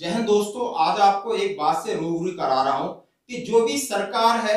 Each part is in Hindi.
जय हिंद दोस्तों, आज आपको एक बात से रूबरू करा रहा हूं कि जो भी सरकार है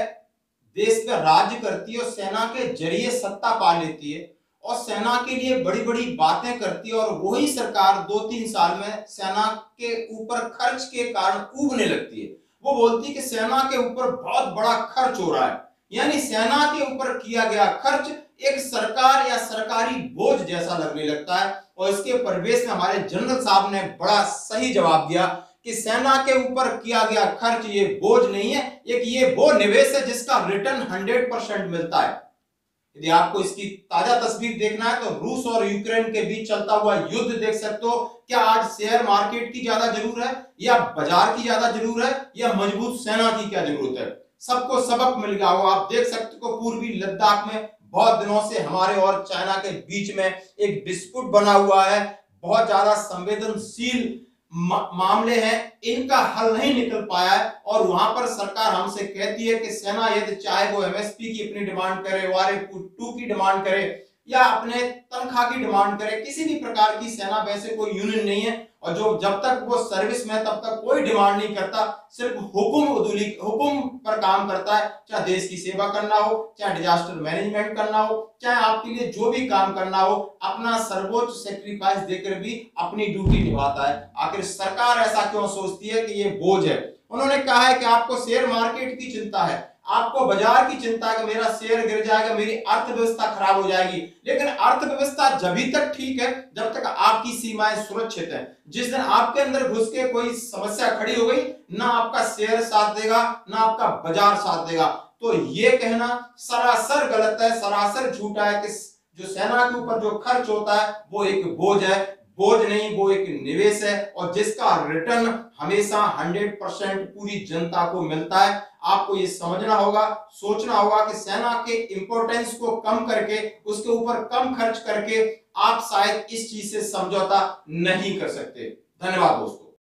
देश पर राज्य करती है और सेना के जरिए सत्ता पा लेती है और सेना के लिए बड़ी बड़ी बातें करती है और वही सरकार 2-3 साल में सेना के ऊपर खर्च के कारण ऊबने लगती है। वो बोलती है कि सेना के ऊपर बहुत बड़ा खर्च हो रहा है, यानी सेना के ऊपर किया गया खर्च एक सरकार या सरकारी बोझ जैसा लगने लगता है। और इसके परिवेश में हमारे जनरल साहब ने बड़ा सही जवाब दिया कि सेना के ऊपर किया गया खर्च ये बोझ नहीं है, एक ये वो निवेश है जिसका रिटर्न 100% मिलता है। यदि आपको इसकी ताजा तस्वीर देखना है तो रूस और यूक्रेन के बीच चलता हुआ युद्ध देख सकते हो। क्या आज शेयर मार्केट की ज्यादा जरूरत है या बाजार की ज्यादा जरूरत है या मजबूत सेना की क्या जरूरत है? सबको सबक मिल गया हो। आप देख सकते हो पूर्वी लद्दाख में बहुत दिनों से हमारे और चाइना के बीच में एक डिस्प्यूट बना हुआ है, बहुत ज्यादा संवेदनशील मामले हैं, इनका हल नहीं निकल पाया है। और वहां पर सरकार हमसे कहती है कि सेना यदि चाहे वो एमएसपी की अपनी डिमांड करे, RF-2 की डिमांड करे या अपने तनख्वाह की डिमांड करे, किसी भी प्रकार की सेना वैसे कोई यूनियन नहीं है और जो जब तक वो सर्विस में तब तक कोई डिमांड नहीं करता, सिर्फ हुकुम पर काम करता है। चाहे देश की सेवा करना हो, चाहे डिजास्टर मैनेजमेंट करना हो, चाहे आपके लिए जो भी काम करना हो, अपना सर्वोच्च सेक्रीफाइस देकर भी अपनी ड्यूटी निभाता है। आखिर सरकार ऐसा क्यों सोचती है कि ये बोझ है? उन्होंने कहा है कि आपको शेयर मार्केट की चिंता है, आपको बाजार की चिंता है कि मेरा शेयर गिर जाएगा, मेरी अर्थव्यवस्था खराब हो जाएगी। लेकिन अर्थव्यवस्था जब तक ठीक है जब तक आपकी सीमाएं सुरक्षित हैं। जिस दिन आपके अंदर घुस के कोई समस्या खड़ी हो गई, ना आपका शेयर साथ देगा ना आपका बाजार साथ देगा। तो ये कहना सरासर गलत है, सरासर झूठा है कि जो सेना के ऊपर जो खर्च होता है वो एक बोझ है। बोझ नहीं, वो एक निवेश है और जिसका रिटर्न हमेशा 100% पूरी जनता को मिलता है। आपको ये समझना होगा, सोचना होगा कि सेना के इम्पोर्टेंस को कम करके, उसके ऊपर कम खर्च करके आप शायद इस चीज से समझौता नहीं कर सकते। धन्यवाद दोस्तों।